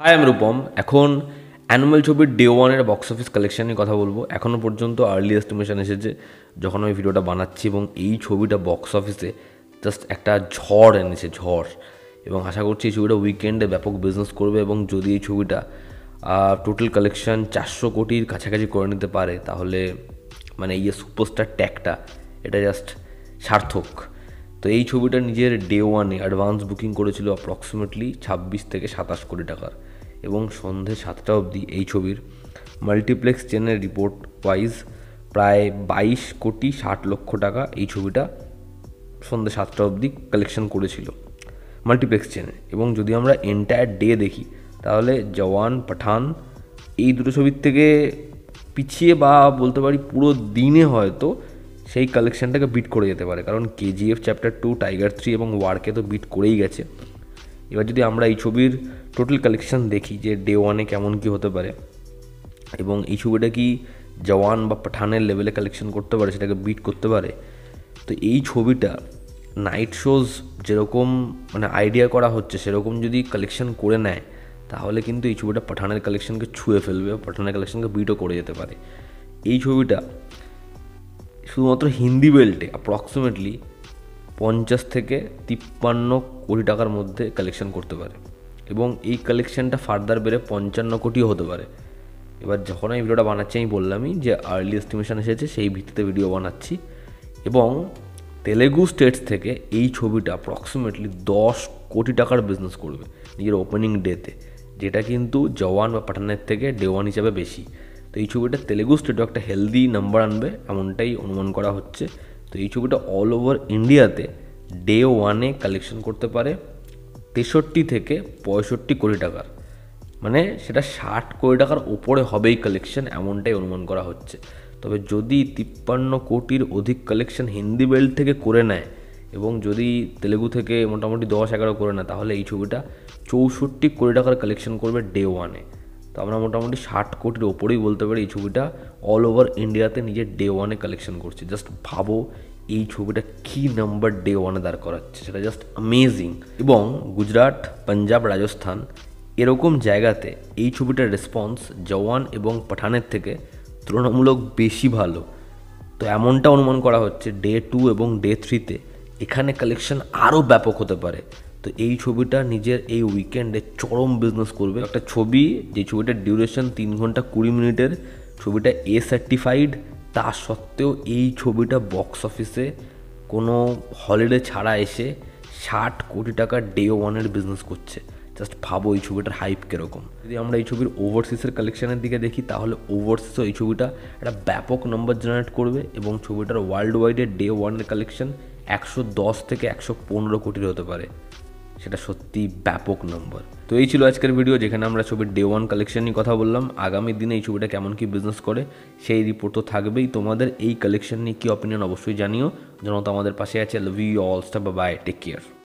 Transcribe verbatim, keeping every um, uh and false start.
High I'm Rupam एखन animal छबिर day one box office collection कथा बोलबो एखोनो पर्यन्त आर्लि एस्टिमेशन एसेछे जखन आमि भिडियोटा बानाच्छि एबं एई छबिटा बक्स अफिसे जस्ट एकटा झड़ एनेछे झड़ एबं आशा करछि एई छबिटा उइकेंडे व्यापक बिजनेस करबे एबं जदि एई छबिटा टोटल कलेक्शन चारशो कोटिर काछाकाछि करे निते पारे ताहले माने एई सुपारस्टार टैगटा एटा जस्ट सार्थक। तो ये छविटा निजेर डे वाने एडवांस बुकिंग करेछिलो अप्रक्सिमेटली छब्बीस थेके सत्ताईश कोटी टाकार एबं सन्धे सातटा अब्दि एई छबिर माल्टिप्लेक्स चेनेर रिपोर्ट वाइज प्राय बाईश कोटी षाट लक्ष टाका एई छविटा सन्धे सातटा अब्दि कलेक्शन करेछिलो माल्टिप्लेक्स चेने एबं जोदि आमरा एंटायर डे देखी ताहले जवान पठान एई दुटो छबिर थेके पिछिए बा बोलते पारी पुरो दिने हयतो से ही कलेक्शनटाके बीट करे जेते पारे कारण KGF chapter two Tiger three और वारके तो बीट करेई गेछे। एबार जोदि आमरा एई छबिर टोटल कलेक्शन देखी जे डे वाने केमन कि होते पारे एबं एई छबिटा कि जवान बा पठानेर लेवेले कलेक्शन करते पारे सेटाके बीट करते पारे। तो एई छबिटा नाइट शोज जेरकम माने आइडिया करा होच्छे सेरकम जोदि कलेक्शन करे नेय ताहले किन्तु एई छबिटा पठानेर कलेक्शनके छुए फेलबे पठानेर कलेक्शनके बीटो करे जेते पारे। एई छबिटा शुधुमात्र हिंदी बेल्टे अप्रक्सिमेटलि पचास थेके तिप्पान्न कोटी टाकार मध्य कलेक्शन करते पारे एबं एई कलेक्शनटा फार्दार बेड़े पचपन कोटी होते पारे। एबार जखन आमि भिडियोटा बानाच्छि आमि बोललामि जे आर्लि एस्टिमेशन एसेछे सेई भित्तिते भिडियो बानाच्छि एबं तेलुगु स्टेट्स थेके एई छबिटा अप्रक्सिमेटलि दस कोटी टाकार बिजनेस करबे निजेर ओपेनिंग डेते जेटा किन्तु जवान बा पठानेर थेके डे वन हिसेबे बेशी। तो ये छविटा तेलुगु स्टेटे एक हेल्दी नम्बर आनबे एमनटाई अनुमान करा होच्छे। तो ये छविटा अल ओवर इंडियाते डे वाने कलेक्शन करते पारे तेषट्टी थेके पयषट्टी कोटी टाकार माने सेटा षाट कोटी टाकार उपरे हबेई कलेक्शन एमनटाई अनुमान करा होच्छे। तबे जदि तिप्पान्न कोटिर अधिक कलेक्शन हिंदी बेल्ट थेके करे नेय एबं जदि तेलुगु थेके मोटामुटी दस एगारो करे नेय ताहले ये छविटा चौषट्टी कोटी टाकार कलेक्शन करबे डे वाने। तो आमरा मोटामुटी षाट कोटिर ओपरेई बोलते पारी छबिटा अल ओवर इंडियाते निजेर डे वाने कलेक्शन करछे। जस्ट भाबो एई छबिटा कि नम्बर डे वाने दाड़ कराच्छे सेटा जस्ट अमेजिंग। एबं गुजरात पंजाब राजस्थान एरकम जायगाते एई छबिटार रेसपन्स जवान एबं पठानेर थेके तुलनामूलक बेशी भालो। तो एमनटा अनुमान करा होच्छे डे टू एबं डे थ्रीते एखाने कलेक्शन आरो व्यापक होते पारे। तो ये छविटा निजेर ये उइकेंडे चरम बिजनेस करबे एकटा छवि जे छविटार डिउरेशन तीन घंटा कुड़ी मिनिटेर छविटा ए सार्टिफाइड ता सत्त्वेओ ये छविटा बक्स अफिसे कोनो हलिडे छाड़ा एसे षाट कोटी टाका डे वानेर बिजनेस करछे। जस्ट भाबो ये छविटार हाइप किरकम। यदि आमरा ये छबिर ओभारसिसের कलेक्शनेर दिके देखी ताहले ओभारसिसও ये छविटा एकटा व्यापक नम्बर जेनारेट करबे एबं छविटार वार्ल्ड वाइडे डे वानेर कलेक्शन एकशो दस थेके एकशो पंद्रह कोटिर होते पारे সেটা সত্যি ব্যাপক নম্বর। তো এই ছিল আজকের ভিডিও যেখানে আমরা ছবির ডে ওয়ান কালেকশন নিয়ে কথা বললাম। আগামী দিনে এই ছবিটা কেমন কি বিজনেস করে সেই রিপোর্ট তো থাকবেই। তোমাদের এই কালেকশন নিয়ে কি অপিনিয়ন অবশ্যই জানিও। জনতা আমাদের পাশে আছে। Love you all, stop by, take care.